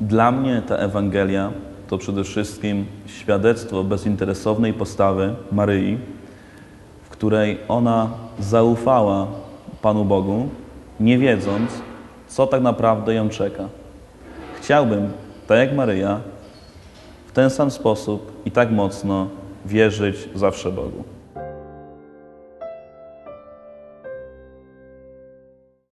Dla mnie ta Ewangelia to przede wszystkim świadectwo bezinteresownej postawy Maryi, w której ona zaufała Panu Bogu, nie wiedząc, co tak naprawdę ją czeka. Chciałbym, tak jak Maryja, w ten sam sposób i tak mocno wierzyć zawsze Bogu.